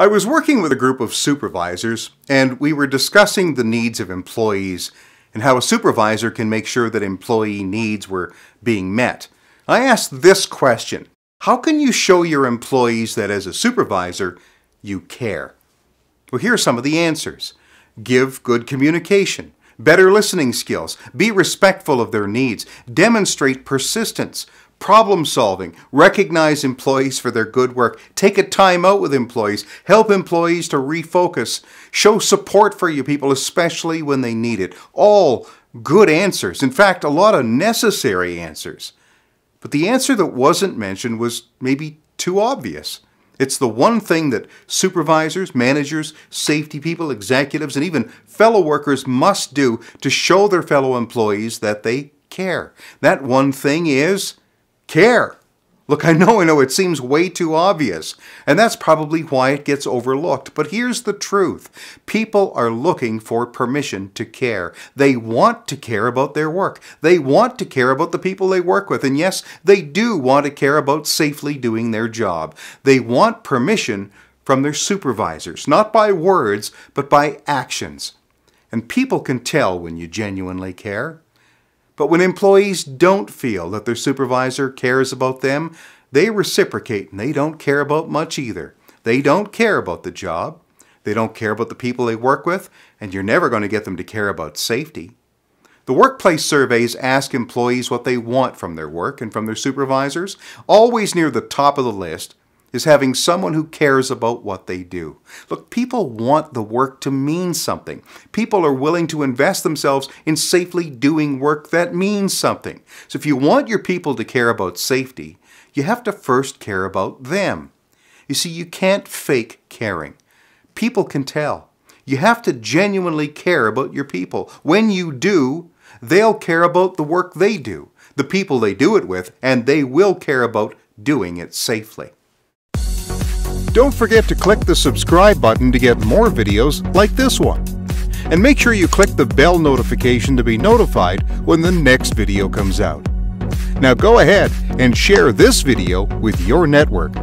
I was working with a group of supervisors, and we were discussing the needs of employees and how a supervisor can make sure that employee needs were being met. I asked this question: how can you show your employees that as a supervisor, you care? Well, here are some of the answers. Give good communication, better listening skills, be respectful of their needs, demonstrate persistence, problem solving, recognize employees for their good work, take a time out with employees, help employees to refocus, show support for your people, especially when they need it. All good answers. In fact, a lot of necessary answers. But the answer that wasn't mentioned was maybe too obvious. It's the one thing that supervisors, managers, safety people, executives, and even fellow workers must do to show their fellow employees that they care. That one thing is care. Look, I know it seems way too obvious, and that's probably why it gets overlooked. But here's the truth. People are looking for permission to care. They want to care about their work. They want to care about the people they work with. And yes, they do want to care about safely doing their job. They want permission from their supervisors, not by words, but by actions. And people can tell when you genuinely care. But when employees don't feel that their supervisor cares about them, they reciprocate and they don't care about much either. They don't care about the job. They don't care about the people they work with, and you're never going to get them to care about safety. The workplace surveys ask employees what they want from their work and from their supervisors. Always near the top of the list is having someone who cares about what they do. Look, people want the work to mean something. People are willing to invest themselves in safely doing work that means something. So if you want your people to care about safety, you have to first care about them. You see, you can't fake caring. People can tell. You have to genuinely care about your people. When you do, they'll care about the work they do, the people they do it with, and they will care about doing it safely. Don't forget to click the subscribe button to get more videos like this one. And make sure you click the bell notification to be notified when the next video comes out. Now go ahead and share this video with your network.